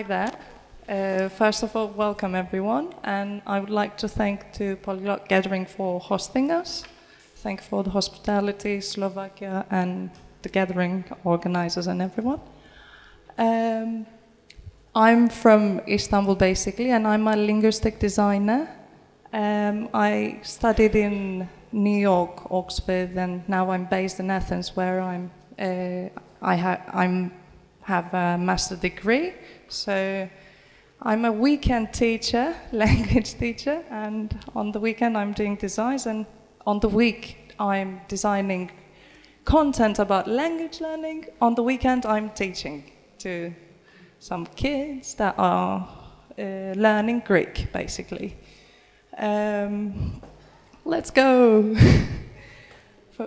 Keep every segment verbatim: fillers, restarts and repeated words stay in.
Hi there. Uh, first of all, welcome everyone, and I would like to thank to Polyglot Gathering for hosting us. Thank for the hospitality, Slovakia, and the gathering organizers and everyone. Um, I'm from Istanbul, basically, and I'm a linguistic designer. Um, I studied in New York, Oxford, and now I'm based in Athens, where I'm. Uh, I ha I'm have a master's degree. So I'm a weekend teacher, language teacher, and on the weekend I'm doing designs, and on the week I'm designing content about language learning. On the weekend I'm teaching to some kids that are uh, learning Greek, basically. Um, let's go.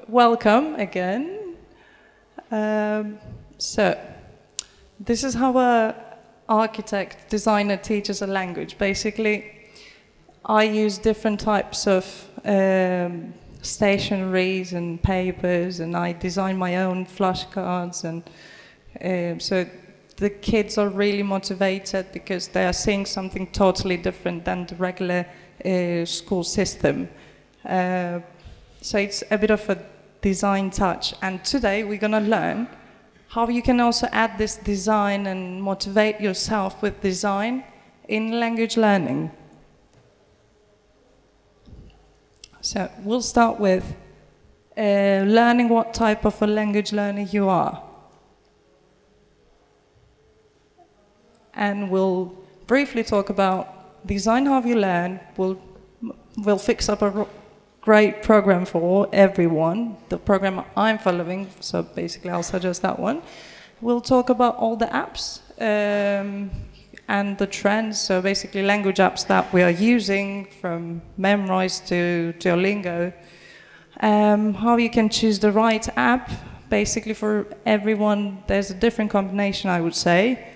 Welcome again. Um, so this is how a architect, designer teaches a language. Basically, I use different types of um, stationaries and papers, and I design my own flashcards, and um, so the kids are really motivated because they are seeing something totally different than the regular uh, school system. Uh, so it's a bit of a design touch, and today we're going to learn how you can also add this design and motivate yourself with design in language learning. So we'll start with uh, learning what type of a language learner you are. And we'll briefly talk about design how you learn. We'll, we'll fix up a great program for everyone, the program I'm following, so basically I'll suggest that one. We'll talk about all the apps um, and the trends, so basically language apps that we are using, from Memrise to Duolingo. Um, how you can choose the right app, basically for everyone there's a different combination, I would say,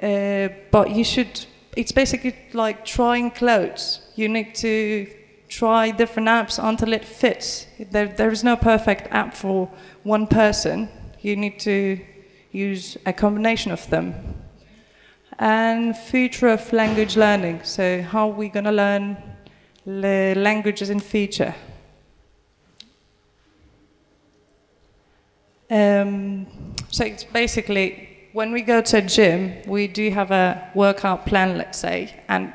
uh, but you should, it's basically like trying clothes. You need to try different apps until it fits. There, there is no perfect app for one person. You need to use a combination of them. And future of language learning. So how are we going to learn the languages in future? Um, so it's basically, when we go to a gym, we do have a workout plan, let's say, and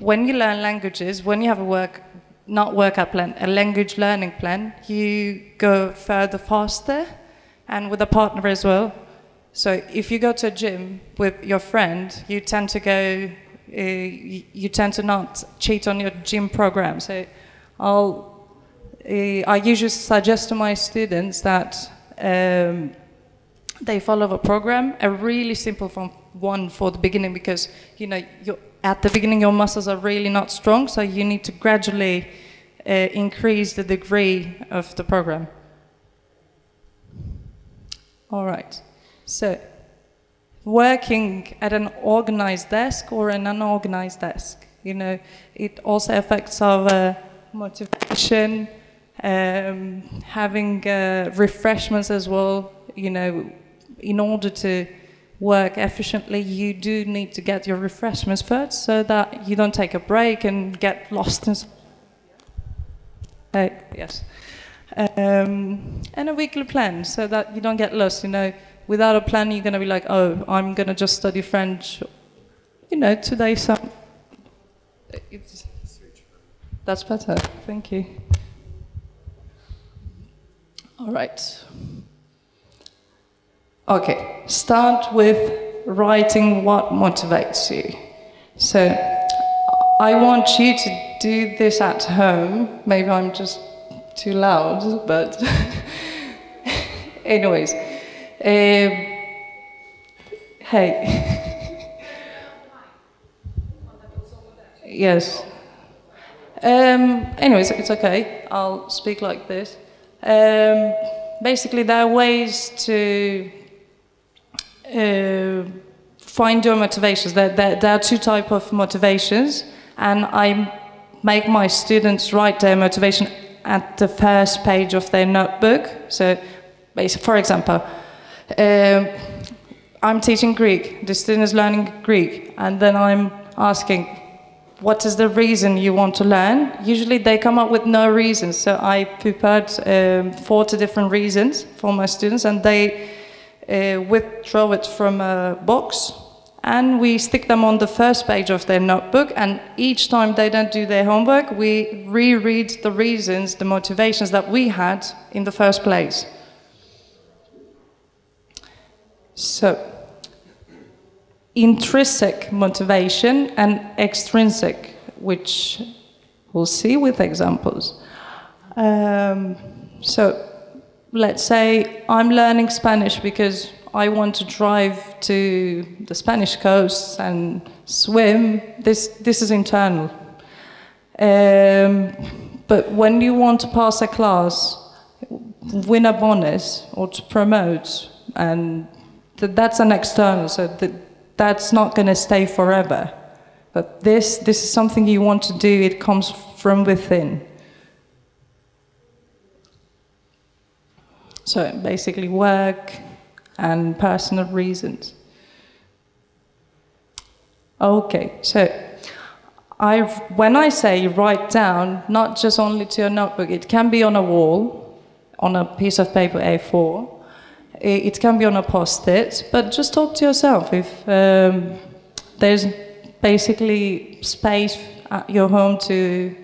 when you learn languages, when you have a work, not workout plan, a language learning plan, you go further faster, and with a partner as well. So if you go to a gym with your friend, you tend to go, uh, you tend to not cheat on your gym program. So I'll, uh, I usually suggest to my students that um, they follow a program, a really simple one for the beginning, because you know you're. At the beginning, your muscles are really not strong, so you need to gradually uh, increase the degree of the program. All right. So, working at an organized desk or an unorganized desk, you know, it also affects our motivation, um, having uh, refreshments as well, you know, in order to work efficiently, you do need to get your refreshments first so that you don't take a break and get lost in. Uh, yes. Um, and a weekly plan so that you don't get lost. You know, without a plan, you're going to be like, oh, I'm going to just study French. You know, today, some. It's, that's better. Thank you. All right. Okay, start with writing what motivates you. So I want you to do this at home. Maybe I'm just too loud, but anyways. Um, hey. Yes. Um, anyways, it's okay. I'll speak like this. Um, basically, there are ways to Uh, find your motivations. There, there, there are two types of motivations, and I make my students write their motivation at the first page of their notebook. So, for example, um, I'm teaching Greek, the student is learning Greek, and then I'm asking, what is the reason you want to learn? Usually they come up with no reasons, so I prepared um, forty different reasons for my students, and they uh, withdraw it from a box, and we stick them on the first page of their notebook, and each time they don't do their homework, we reread the reasons, the motivations that we had in the first place. So, intrinsic motivation and extrinsic, which we'll see with examples. Um, so, let's say I'm learning Spanish because I want to drive to the Spanish coast and swim. This, this is internal. Um, but when you want to pass a class, win a bonus, or to promote, and that's an external, so that's not going to stay forever. But this, this is something you want to do, it comes from within. So basically work and personal reasons. Okay, so I, when I say write down, not just only to your notebook, it can be on a wall, on a piece of paper A four, it can be on a post-it, but just talk to yourself. If um, there's basically space at your home to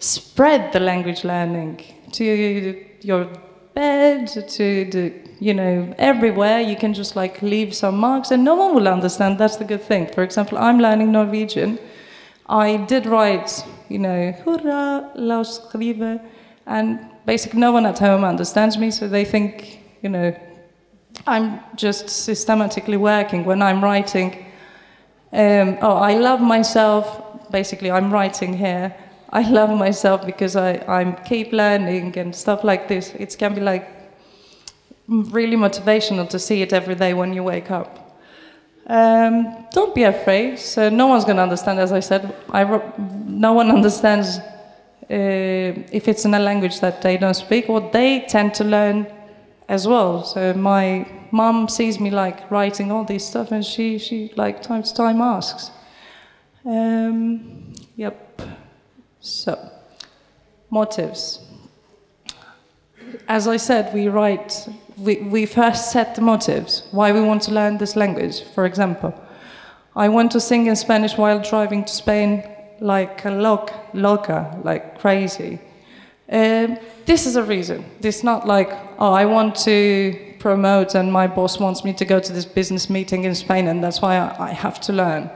spread the language learning to your bed, to the, you know, everywhere, you can just like leave some marks and no one will understand. That's the good thing. For example, I'm learning Norwegian. I did write, you know, hurra, la skrive, and basically no one at home understands me, so they think, you know, I'm just systematically working. When I'm writing, um, oh, I love myself, basically I'm writing here, I love myself because I I'm keep learning and stuff like this. It can be like really motivational to see it every day when you wake up. Um, don't be afraid, so no one's going to understand, as I said, I no one understands uh, if it's in a language that they don't speak, or they tend to learn as well. So my mum sees me like writing all this stuff, and she, she like time to time asks. Um, yep. So, motives. As I said, we write, we, we first set the motives, why we want to learn this language. For example, I want to sing in Spanish while driving to Spain like a loc, loca, like crazy. Um, This is a reason. It's not like, oh, I want to promote and my boss wants me to go to this business meeting in Spain and that's why I have to learn.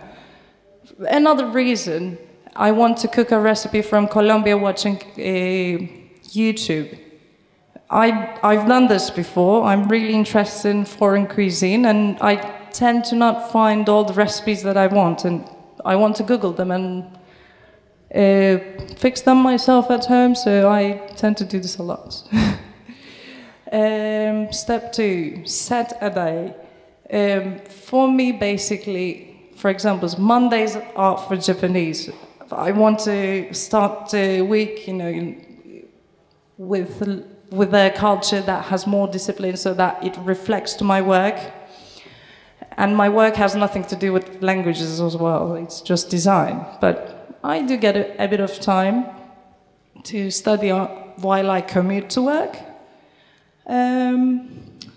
Another reason, I want to cook a recipe from Colombia watching uh, YouTube. I, I've done this before. I'm really interested in foreign cuisine and I tend to not find all the recipes that I want, and I want to Google them and Uh, fix them myself at home, so I tend to do this a lot. um, step two, set a day. Um, for me, basically, for example, Mondays are for Japanese. I want to start the week, you know, with with their culture that has more discipline, so that it reflects to my work. And my work has nothing to do with languages as well. It's just design, but I do get a, a bit of time to study while I commute to work. Um,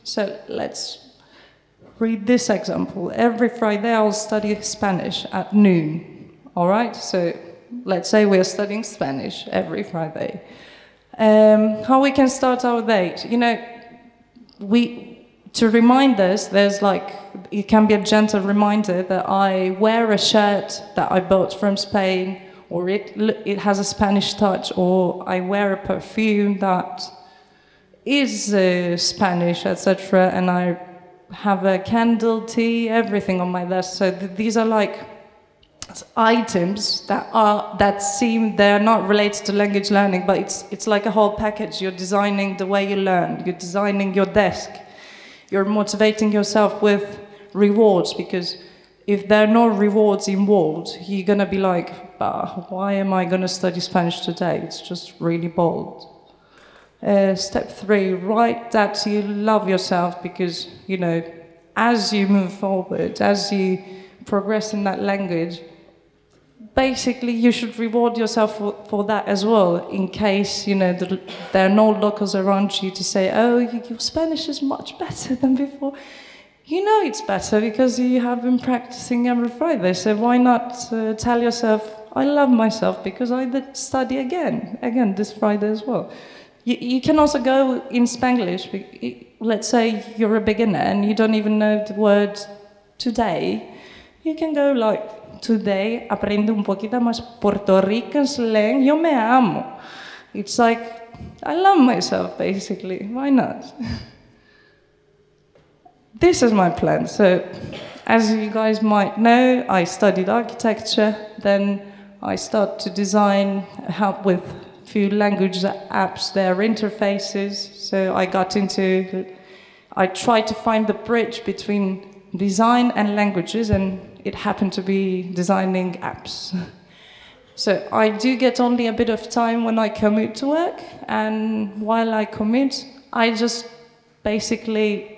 so let's read this example. Every Friday I'll study Spanish at noon. All right, so let's say we're studying Spanish every Friday. Um, how we can start our day? You know, we, to remind us, there's like, it can be a gentle reminder that I wear a shirt that I bought from Spain, or it, it has a Spanish touch, or I wear a perfume that is uh, Spanish, et cetera. And I have a candle, tea, everything on my desk. So th these are like items that are that seem they're not related to language learning, but it's it's like a whole package. You're designing the way you learn. You're designing your desk. You're motivating yourself with rewards, because if there are no rewards involved, you're going to be like, ah, why am I going to study Spanish today? It's just really bold. Uh, step three, write that you love yourself, because, you know, as you move forward, as you progress in that language, basically you should reward yourself for, for that as well, in case, you know, the, there are no locals around you to say, oh, your Spanish is much better than before. You know it's better because you have been practicing every Friday, so why not uh, tell yourself, I love myself because I did study again, again this Friday as well. You, you can also go in Spanglish. Let's say you're a beginner and you don't even know the word today. You can go like, today aprendo un poquito más Puerto Rican slang, yo me amo. It's like, I love myself basically, why not? This is my plan. So, as you guys might know, I studied architecture, then I started to design, help with a few language apps, their interfaces. So I got into, I tried to find the bridge between design and languages, and it happened to be designing apps. So I do get only a bit of time when I commute to work, and while I commute, I just basically,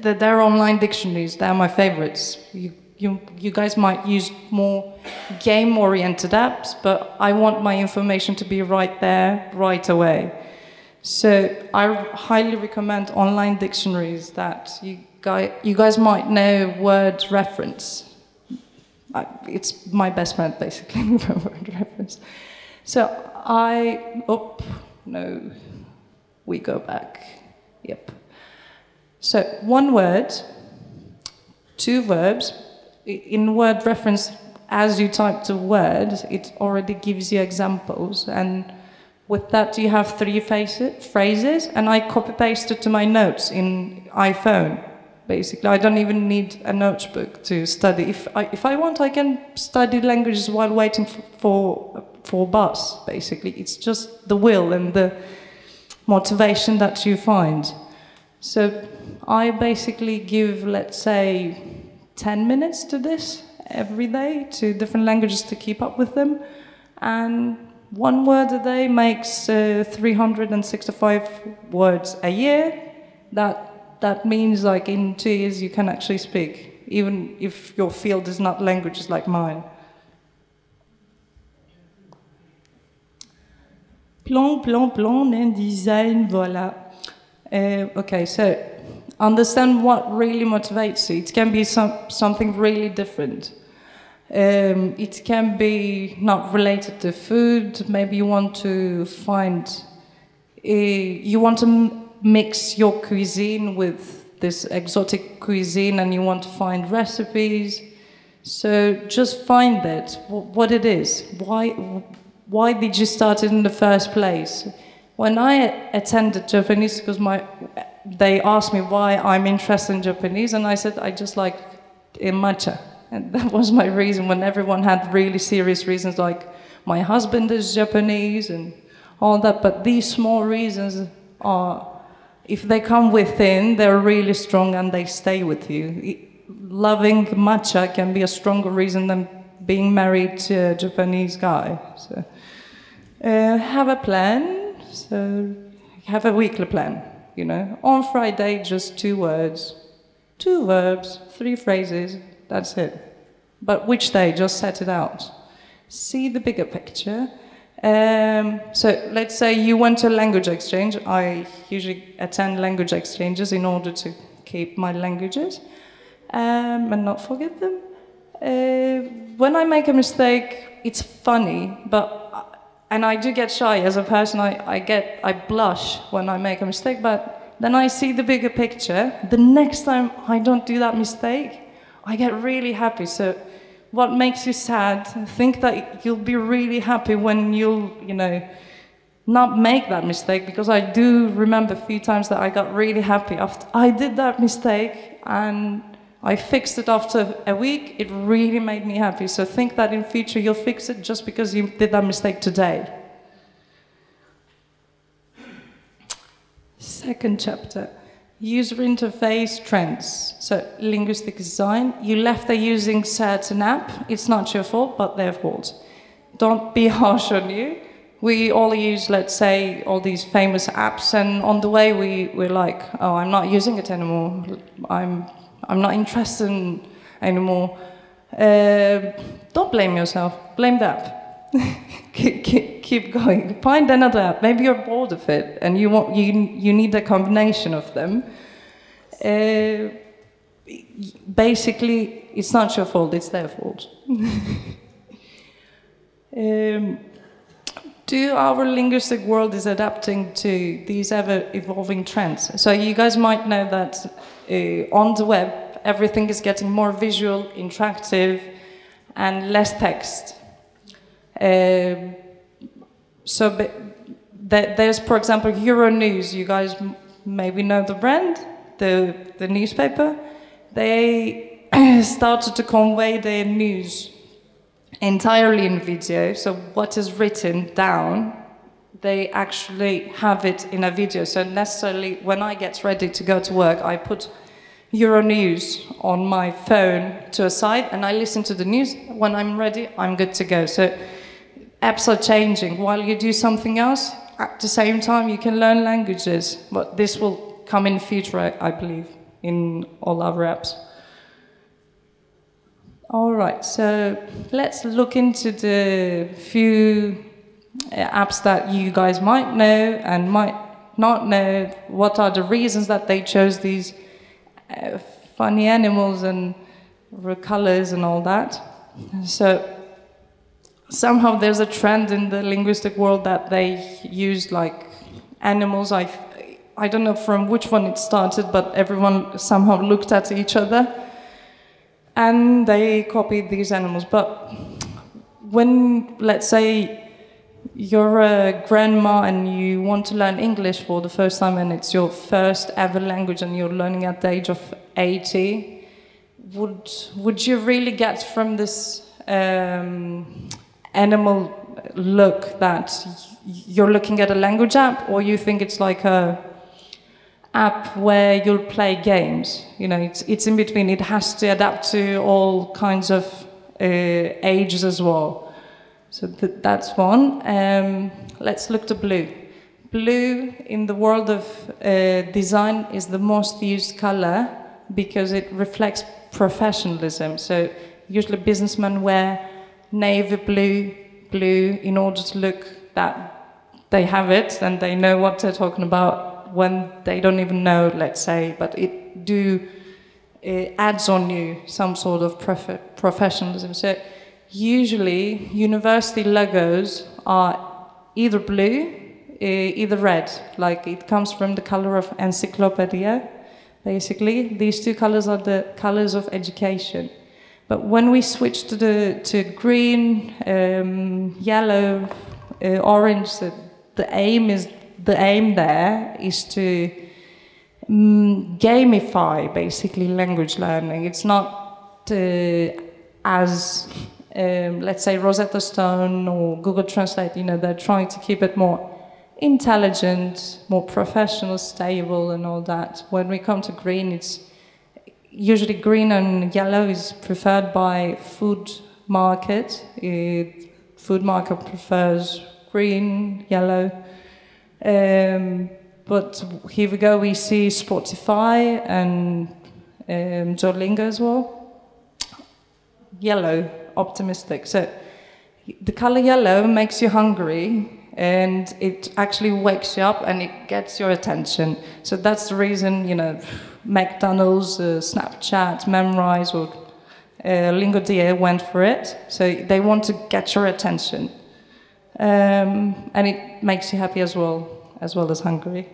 their online dictionaries, they're my favorites. You, you, you guys might use more game-oriented apps, but I want my information to be right there, right away. So I highly recommend online dictionaries that you guys, you guys might know Word Reference. It's my best friend, basically, Word Reference. So I, oh, no, we go back, yep. So, one word, two verbs. In Word Reference, as you type the word, it already gives you examples. And with that, you have three phrases, and I copy-pasted to my notes in iPhone, basically. I don't even need a notebook to study. If I, if I want, I can study languages while waiting for, for, for a bus, basically. It's just the will and the motivation that you find. So I basically give, let's say, ten minutes to this every day, to different languages to keep up with them. And one word a day makes uh, three hundred sixty-five words a year. That, that means like in two years you can actually speak, even if your field is not languages like mine. Plan, plan, plan, and design, voilà. Uh, okay, so understand what really motivates you. It can be some, something really different. Um, it can be not related to food. Maybe you want to find, uh, you want to mix your cuisine with this exotic cuisine and you want to find recipes. So just find that, what it is. Why, why did you start it in the first place? When I attended Japanese, because my, they asked me why I'm interested in Japanese, and I said I just like matcha. And that was my reason, when everyone had really serious reasons, like my husband is Japanese and all that. But these small reasons are, if they come within, they're really strong and they stay with you. Loving matcha can be a stronger reason than being married to a Japanese guy. So, uh, have a plan. So have a weekly plan, you know. On Friday, just two words, two verbs, three phrases, that's it. But which day? Just set it out. See the bigger picture. Um, so let's say you went to a language exchange. I usually attend language exchanges in order to keep my languages um, and not forget them. Uh, when I make a mistake, it's funny, but and I do get shy as a person, I, I get, I blush when I make a mistake, but then I see the bigger picture. The next time I don't do that mistake, I get really happy. So what makes you sad, think that you'll be really happy when you'll, you know, not make that mistake, because I do remember a few times that I got really happy after I did that mistake and I fixed it after a week, it really made me happy. So think that in future you'll fix it just because you did that mistake today. Second chapter, user interface trends. So linguistic design, you left there using certain app, it's not your fault, but their fault. Don't be harsh on you. We all use, let's say, all these famous apps, and on the way we, we're like, oh, I'm not using it anymore. I'm I'm not interested in anymore. Uh, don't blame yourself, blame the app. keep, keep, keep going, find another app. Maybe you're bored of it and you, want, you, you need a combination of them. Uh, basically, it's not your fault, it's their fault. um, Do our linguistic world is adapting to these ever-evolving trends. So you guys might know that uh, on the web, everything is getting more visual, interactive, and less text. Uh, so but th there's, for example, Euronews. You guys maybe know the brand, the, the newspaper. They started to convey their news entirely in video, so what is written down, they actually have it in a video. So necessarily, when I get ready to go to work, I put Euronews on my phone to a side, and I listen to the news. When I'm ready, I'm good to go. So apps are changing. While you do something else, at the same time, you can learn languages. But this will come in future, I, I believe, in all our apps. All right, so let's look into the few apps that you guys might know and might not know. What are the reasons that they chose these uh, funny animals and colors and all that? So somehow there's a trend in the linguistic world that they used like animals. I, I don't know from which one it started, but everyone somehow looked at each other. And they copied these animals. But when, let's say, you're a grandma and you want to learn English for the first time and it's your first ever language and you're learning at the age of eighty, would, would you really get from this um, animal look that you're looking at a language app, or you think it's like a app where you'll play games? You know, it's, it's in between. It has to adapt to all kinds of uh, ages as well. So th that's one. Um, let's look to blue. Blue in the world of uh, design is the most used color because it reflects professionalism. So usually businessmen wear navy blue, blue in order to look that they have it and they know what they're talking about, when they don't even know, let's say, but it do it adds on you some sort of prof professionalism. So usually university logos are either blue, either red, like it comes from the color of encyclopedia, basically. These two colors are the colors of education. But when we switch to, the, to green, um, yellow, uh, orange, the, the aim is The aim there is to um, gamify, basically, language learning. It's not uh, as, um, let's say, Rosetta Stone or Google Translate. You know, they're trying to keep it more intelligent, more professional, stable, and all that. When we come to green, it's usually green and yellow is preferred by food market. It, food market prefers green, yellow. Um, but here we go, we see Spotify and um, Duolingo as well. Yellow, optimistic. So the color yellow makes you hungry and it actually wakes you up and it gets your attention. So that's the reason, you know, McDonald's, uh, Snapchat, Memrise or uh, Lingoda went for it. So they want to get your attention. Um, and it makes you happy as well, as well as hungry.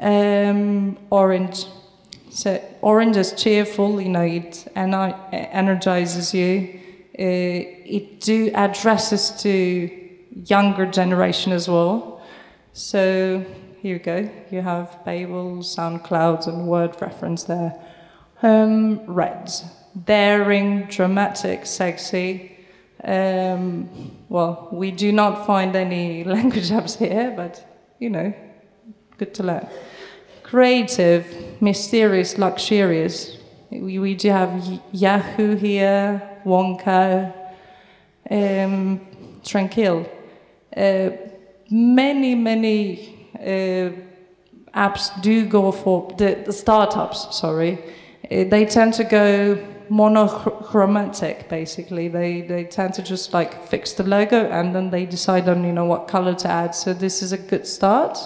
Um, orange. So orange is cheerful, you know, it energizes you. Uh, it do addresses to younger generation as well. So here we go. You have Babel, SoundCloud, and Word Reference there. Um, reds. Daring, dramatic, sexy. Um, well, we do not find any language apps here, but, you know, good to learn. Creative, mysterious, luxurious. We, we do have Yahoo here, Wonka, um, Tranquil. Uh, many, many uh, apps do go for, the, the startups, sorry, they tend to go monochromatic, basically. They, they tend to just like fix the logo and then they decide on, you know, what color to add. So this is a good start,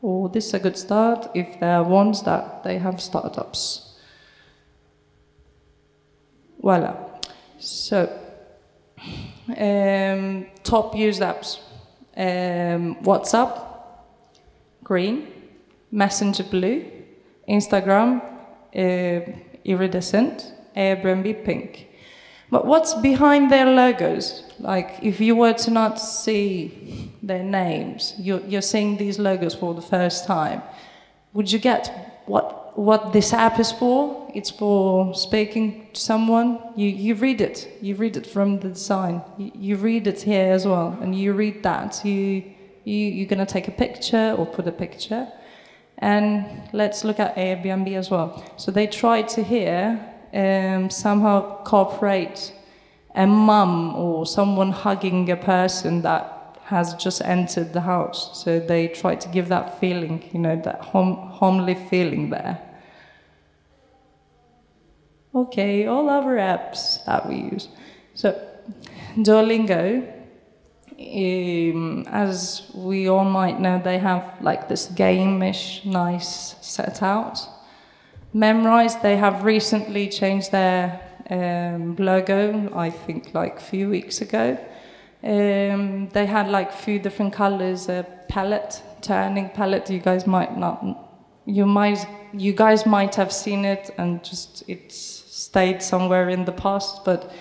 or this is a good start if there are ones that they have startups. Voila. So, um, top used apps. Um, WhatsApp, green. Messenger, blue. Instagram, uh, iridescent. Airbnb, pink. But what's behind their logos? Like, if you were to not see their names, you're, you're seeing these logos for the first time. Would you get what, what this app is for? It's for speaking to someone. You, you read it. You read it from the design. You, you read it here as well, and you read that. You, you, you're going to take a picture or put a picture. And let's look at Airbnb as well. So they tried to here um, somehow cooperate a mum or someone hugging a person that has just entered the house. So they tried to give that feeling, you know, that home, homely feeling there. Okay, all other apps that we use. So Duolingo. Um, as we all might know, they have like this game-ish, nice set out. Memrise, they have recently changed their um, logo, I think like a few weeks ago. Um, they had like a few different colors, a palette, turning palette. You guys might not, you might, you guys might have seen it and just it's stayed somewhere in the past, but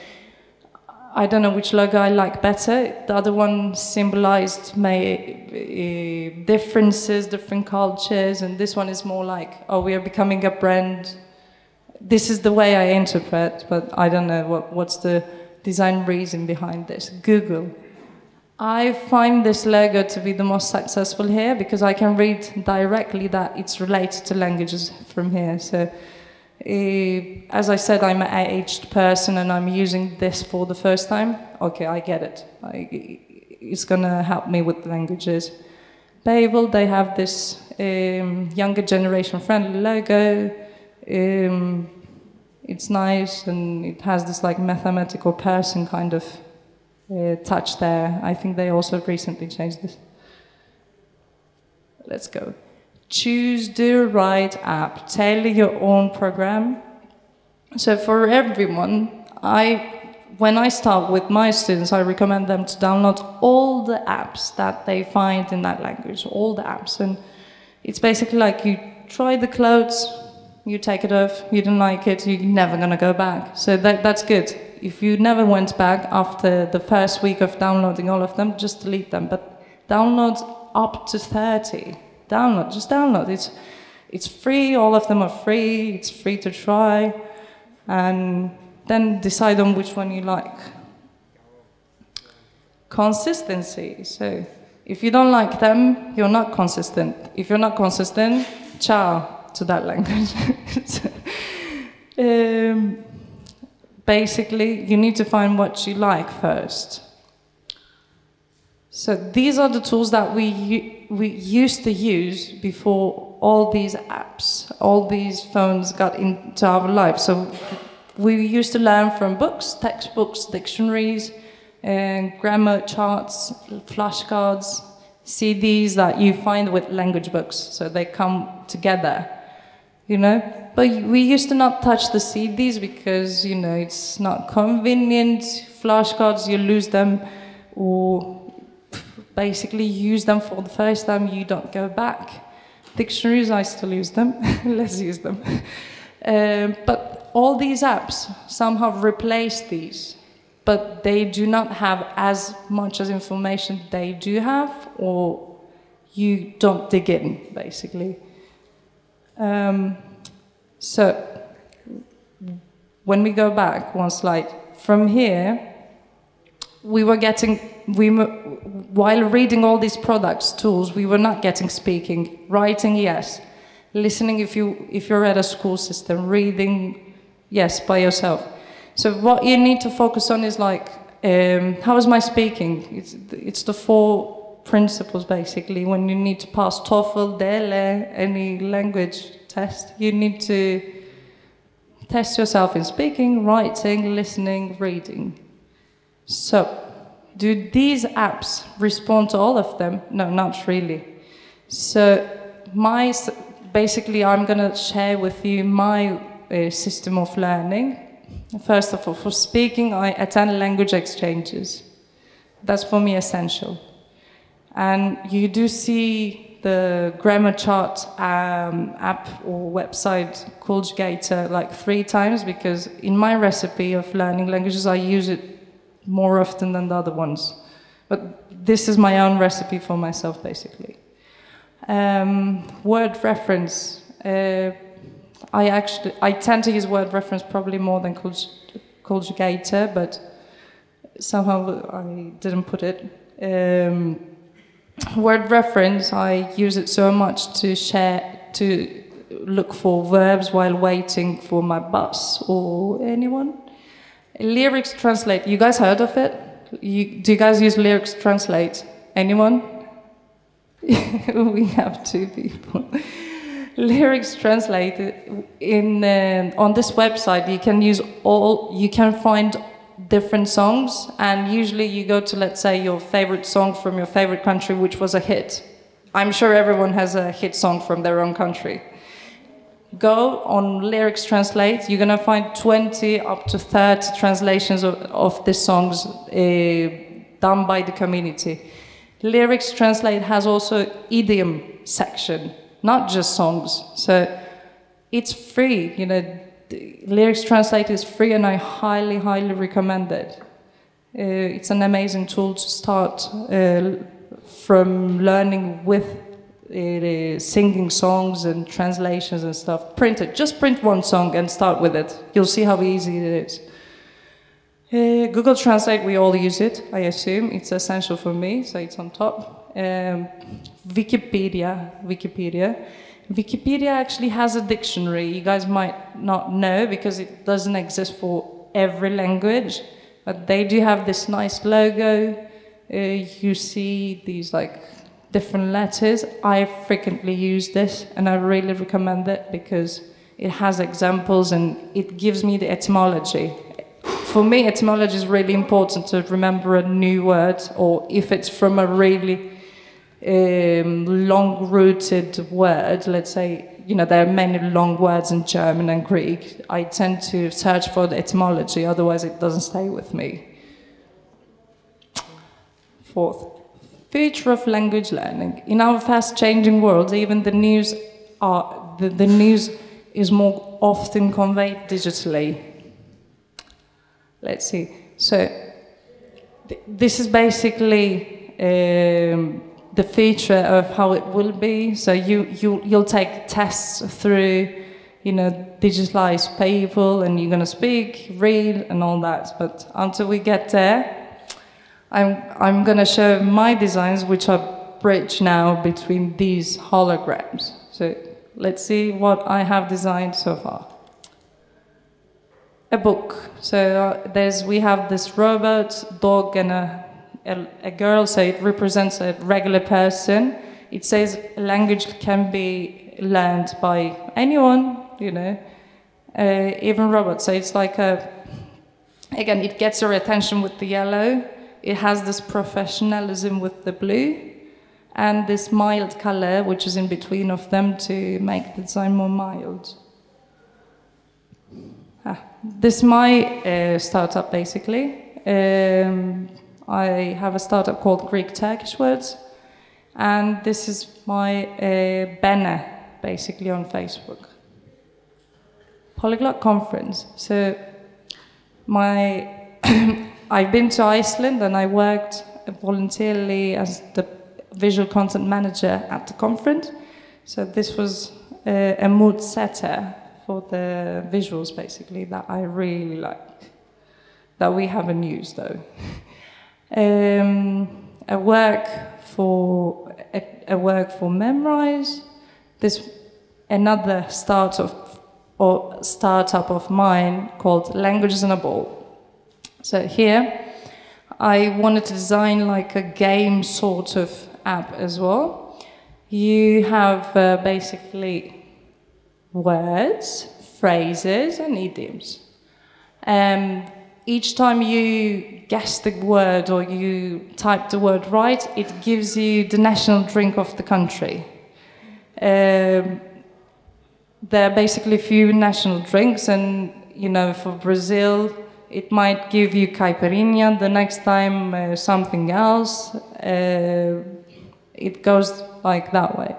I don't know which logo I like better. The other one symbolized my uh, differences, different cultures, and this one is more like, oh, we are becoming a brand. This is the way I interpret, but I don't know what, what's the design reason behind this. Google. I find this logo to be the most successful here because I can read directly that it's related to languages from here. So. Uh, as I said, I'm an aged person and I'm using this for the first time. Okay, I get it. I, it's gonna help me with the languages. Babel, they have this um, younger generation friendly logo. Um, it's nice and it has this like mathematical person kind of uh, touch there. I think they also recently changed this. Let's go. Choose the right app. Tailor your own program. So for everyone, I, when I start with my students, I recommend them to download all the apps that they find in that language, all the apps. And it's basically like you try the clothes, you take it off, you don't like it, you're never going to go back. So that, that's good. If you never went back after the first week of downloading all of them, just delete them. But download up to thirty. Download, just download. It's, it's free, all of them are free, it's free to try, and then decide on which one you like. Consistency. So if you don't like them, you're not consistent. If you're not consistent, ciao to that language. So, um, basically, you need to find what you like first. So these are the tools that we, we used to use before all these apps, all these phones got into our lives. So we used to learn from books, textbooks, dictionaries, and grammar charts, flashcards, C Ds that you find with language books. So they come together, you know. But we used to not touch the C Ds because, you know, it's not convenient. Flashcards, you lose them, or basically use them for the first time, you don't go back. Dictionaries, I still use them. Let's use them. Um, but all these apps somehow replace these, but they do not have as much as information they do have, or you don't dig in, basically. Um, so when we go back one slide, from here, we were getting, we, while reading all these products, tools, we were not getting speaking. Writing, yes. Listening, if, you, if you're at a school system. Reading, yes, by yourself. So what you need to focus on is like, um, how is my speaking? It's, it's the four principles, basically. When you need to pass TOEFL, DELE, any language test, you need to Test yourself in speaking, writing, listening, reading. So, do these apps respond to all of them? No, not really. So, my basically, I'm going to share with you my uh, system of learning. First of all, for speaking, I attend language exchanges. That's for me essential. And you do see the grammar chart um, app or website, Conjugator, like three times, because in my recipe of learning languages, I use it more often than the other ones. But this is my own recipe for myself, basically. Um, Word Reference. Uh, I actually, I tend to use Word Reference probably more than Conjugator, but somehow I didn't put it. Um, Word Reference, I use it so much to share, to look for verbs while waiting for my bus or anyone. Lyrics Translate, you guys heard of it? You, do you guys use Lyrics Translate? Anyone? We have two people. Lyrics Translate, in uh, on this website you can use all, you can find different songs, and usually you go to, let's say, your favorite song from your favorite country which was a hit. I'm sure everyone has a hit song from their own country. Go on Lyrics Translate, you're gonna find twenty up to thirty translations of, of the songs uh, done by the community. Lyrics Translate has also idiom section, not just songs. So it's free, you know, Lyrics Translate is free, and I highly, highly recommend it. Uh, it's an amazing tool to start uh, from learning with uh, singing songs and translations and stuff. Print it, just print one song and start with it. You'll see how easy it is. Uh, Google Translate, we all use it, I assume. It's essential for me, so it's on top. Um, Wikipedia, Wikipedia. Wikipedia actually has a dictionary. You guys might not know because it doesn't exist for every language, but they do have this nice logo. Uh, you see these like different letters. I frequently use this, and I really recommend it because it has examples and it gives me the etymology. For me, etymology is really important to remember a new word, or if it's from a really Um, long-rooted word, let's say, you know, there are many long words in German and Greek. I tend to search for the etymology, otherwise it doesn't stay with me. Fourth, future of language learning. In our fast-changing world, even the news, are, the, the news is more often conveyed digitally. Let's see. So, th this is basically um, the feature of how it will be. So you, you, you'll take tests through, you know, digitalized people, and you're going to speak, read, and all that. But until we get there, I'm, I'm going to show my designs, which are bridge now between these holograms. So let's see what I have designed so far. A book. So there's, we have this robot, dog, and a A, a girl, so it represents a regular person. It says language can be learned by anyone, you know, uh, even robots. So it's like a, again, it gets your attention with the yellow. It has this professionalism with the blue, and this mild color, which is in between of them, to make the design more mild. Ah, this is my uh, startup, basically. Um, I have a startup called Greek-Turkish Words, and this is my uh, banner, basically, on Facebook. Polyglot Conference. So, my I've been to Iceland, and I worked voluntarily as the visual content manager at the conference. So this was a, a mood setter for the visuals, basically, that I really like. That we haven't used, though. Um, a work for a, a work for Memrise. This another start of or startup of mine called Languages in a Ball. So here, I wanted to design like a game sort of app as well. You have uh, basically words, phrases and idioms. Um, each time you guess the word or you type the word right, it gives you the national drink of the country. Um, there are basically a few national drinks, and you know, for Brazil, it might give you caipirinha, the next time uh, something else. Uh, it goes like that way.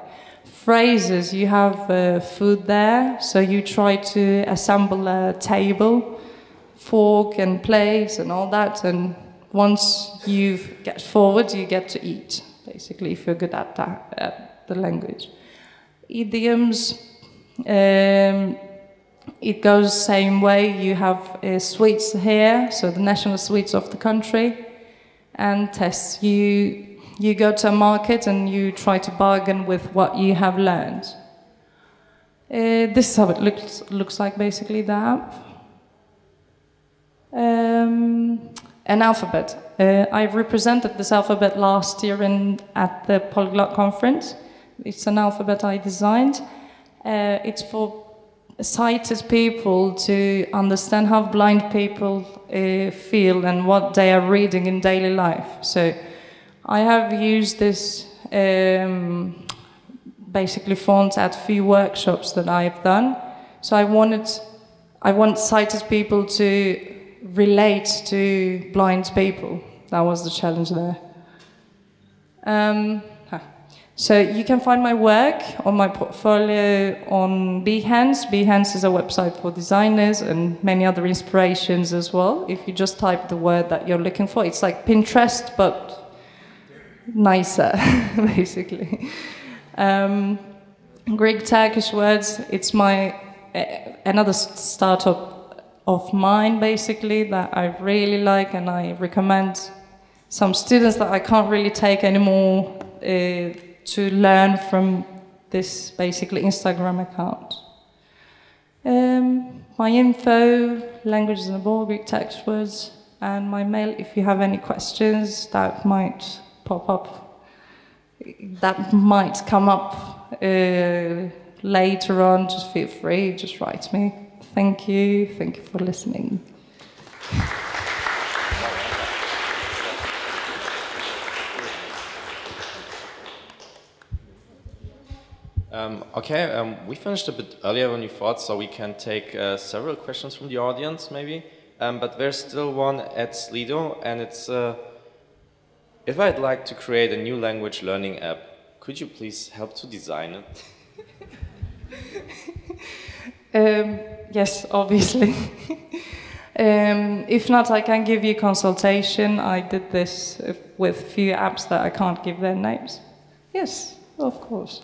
Phrases, you have uh, food there, so you try to assemble a table, fork and plates and all that, and once you get forward, you get to eat, basically, if you're good at, that, at the language. Idioms, um, it goes the same way. You have uh, sweets here, so the national sweets of the country, and tests. You you go to a market and you try to bargain with what you have learned. Uh, this is how it looks looks like, basically, the app. Um, an alphabet. Uh, I represented this alphabet last year in, at the Polyglot Conference. It's an alphabet I designed. Uh, it's for sighted people to understand how blind people uh, feel and what they are reading in daily life. So I have used this um, basically font at a few workshops that I've done. So I wanted, I want sighted people to relate to blind people. That was the challenge there. Um, So you can find my work on my portfolio on Behance. Behance is a website for designers and many other inspirations as well. If you just type the word that you're looking for, it's like Pinterest, but nicer, basically. Um, Greek-Turkish Words, it's my, uh, another startup of mine, basically, that I really like, and I recommend some students that I can't really take anymore uh, to learn from this, basically, Instagram account. Um, my info, Languages in a Ball, Greek-Turkish Words, and my mail if you have any questions that might pop up, that might come up uh, later on, just feel free, just write me. Thank you, thank you for listening. Um, okay, um, we finished a bit earlier than you thought, so we can take uh, several questions from the audience, maybe. Um, but there's still one at Slido, and it's, uh, if I'd like to create a new language learning app, could you please help to design it? um, yes, obviously. um, if not, I can give you consultation. I did this with a few apps that I can't give their names. Yes, of course.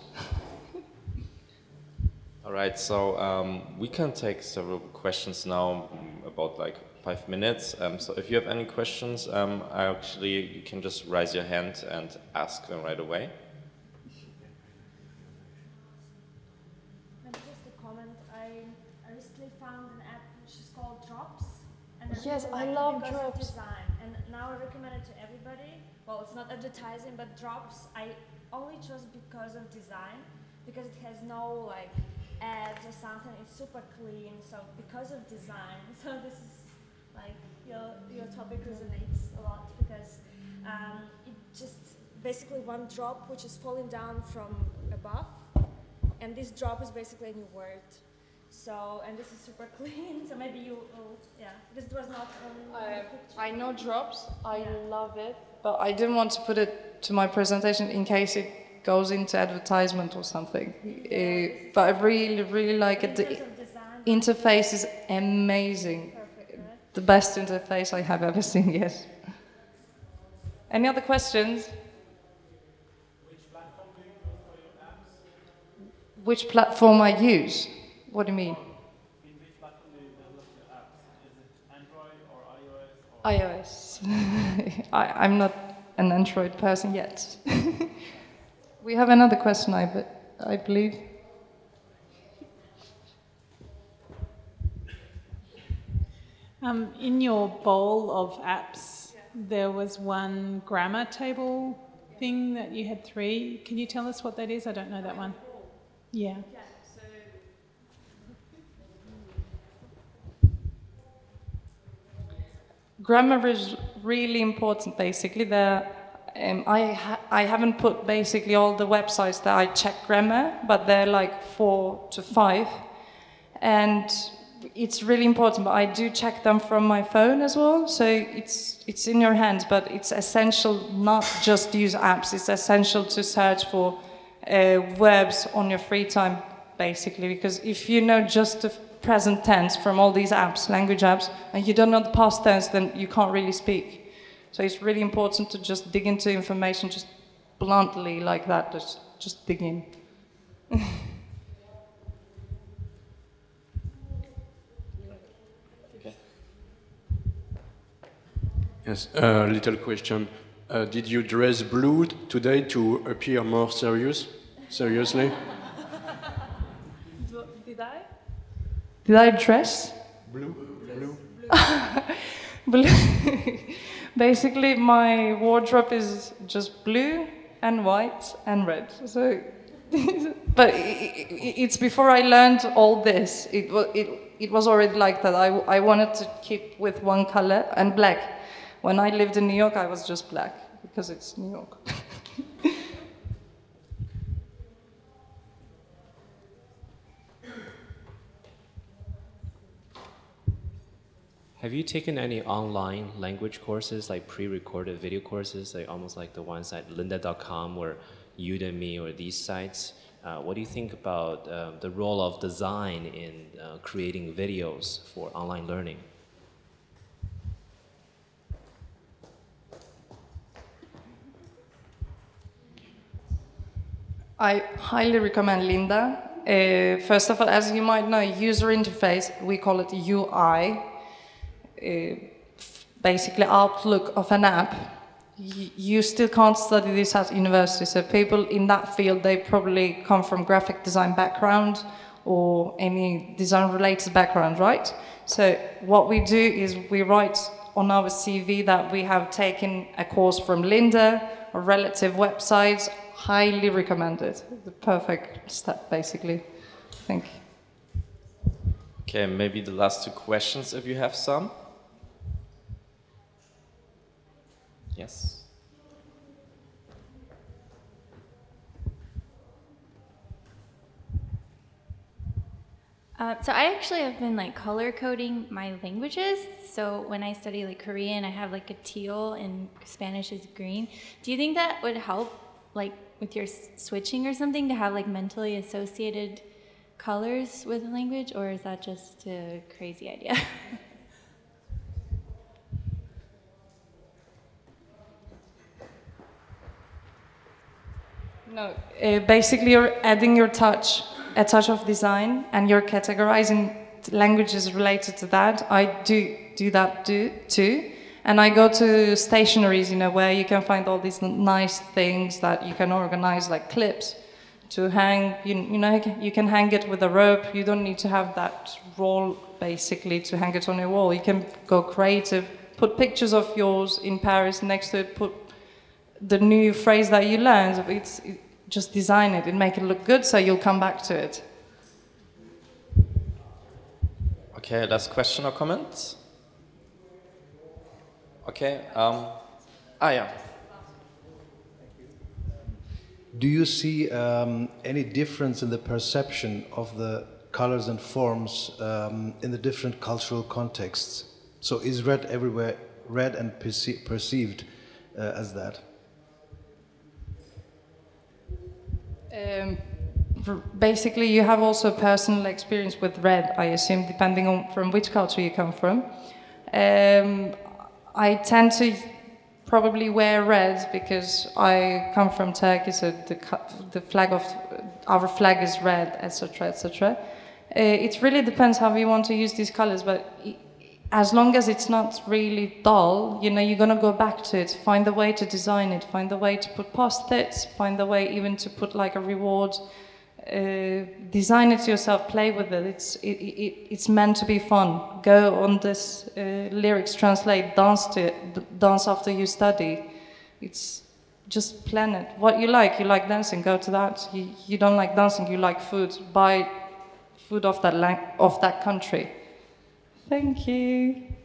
All right, so um, we can take several questions now, about like five minutes. Um, so if you have any questions, um, I actually you can just raise your hand and ask them right away. And just a comment. I, I recently found an app which is called Drops. And I yes, I love Drops. Design. And now I recommend it to everybody. Well, it's not advertising, but Drops I only chose because of design, because it has no like. ads or something. It's super clean, so because of design, so this is like your your topic resonates a lot, because um, it just basically one drop which is falling down from above, and this drop is basically a new word. So, and this is super clean, so maybe you will, yeah, because it was not um, I, I know Drops, I yeah. love it, but I didn't want to put it to my presentation in case it goes into advertisement or something, uh, but I really, really like it. The interface is amazing. Perfect, right? The best interface I have ever seen, yes. Any other questions? Which platform do you use for your apps? Which platform I use? What do you mean? In which platform do you develop your apps? Is it Android or iOS? Or iOS. I, I'm not an Android person yet. We have another question, I, be I believe. Um, in your bowl of apps, yeah. there was one grammar table yeah. thing that you had three. Can you tell us what that is? I don't know that one. Yeah. yeah so Grammar is really important, basically. The, um, I, ha I haven't put basically all the websites that I check grammar, but they're like four to five. And it's really important, but I do check them from my phone as well. So it's, it's in your hands, but it's essential not just to use apps. It's essential to search for uh, verbs on your free time, basically, because if you know just the present tense from all these apps, language apps, and you don't know the past tense, then you can't really speak. So it's really important to just dig into information just bluntly like that, just, just dig in. Okay. Yes, a uh, little question. Uh, did you dress blue today to appear more serious? Seriously? Did I? Did I dress? Blue. Blue. Blue. Basically, my wardrobe is just blue and white and red. So, but it's before I learned all this. It was it it was already like that. I I wanted to keep with one color and black. When I lived in New York, I was just black because it's New York. Have you taken any online language courses, like pre-recorded video courses, like almost like the ones at lynda dot com or Udemy or these sites? Uh, what do you think about uh, the role of design in uh, creating videos for online learning? I highly recommend Lynda. Uh, first of all, as you might know, user interface, we call it U I. Uh, basically outlook of an app, y you still can't study this at university. So people in that field, they probably come from graphic design background or any design related background, right? So what we do is we write on our C V that we have taken a course from Lynda or relative websites. Highly recommended. The perfect step, basically. Thank you. Okay, maybe the last two questions, if you have some. Yes. Uh, so I actually have been like color coding my languages. So when I study like Korean, I have like a teal and Spanish is green. Do you think that would help like with your switching or something to have like mentally associated colors with language, or is that just a crazy idea? No, uh, basically you're adding your touch, a touch of design, and you're categorizing languages related to that. I do do that do, too. And I go to stationaries, you know, where you can find all these nice things that you can organize, like clips. To hang, you, you know, you can hang it with a rope. You don't need to have that roll, basically, to hang it on your wall. You can go creative, put pictures of yours in Paris next to it, put the new phrase that you learned. It's, it, just design it and make it look good so you'll come back to it. Okay, last question or comment? Okay, um, ah, yeah. Do you see um, any difference in the perception of the colors and forms um, in the different cultural contexts? So is red everywhere red and perce perceived uh, as that? Um, basically, you have also personal experience with red, I assume, depending on from which culture you come from. Um, I tend to probably wear red because I come from Turkey, so the, the flag of our flag is red, et cetera, et cetera. Uh, it really depends how we want to use these colors, but as long as it's not really dull, you know, you're gonna go back to it, find the way to design it, find the way to put post-its, find the way even to put like a reward. Uh, design it yourself, play with it. It's it, it it's meant to be fun. Go on this uh, Lyrics Translate, dance to it, dance after you study. It's just plan it. What you like, you like dancing, go to that. You you don't like dancing, you like food. Buy food of that lang of that country. Thank you.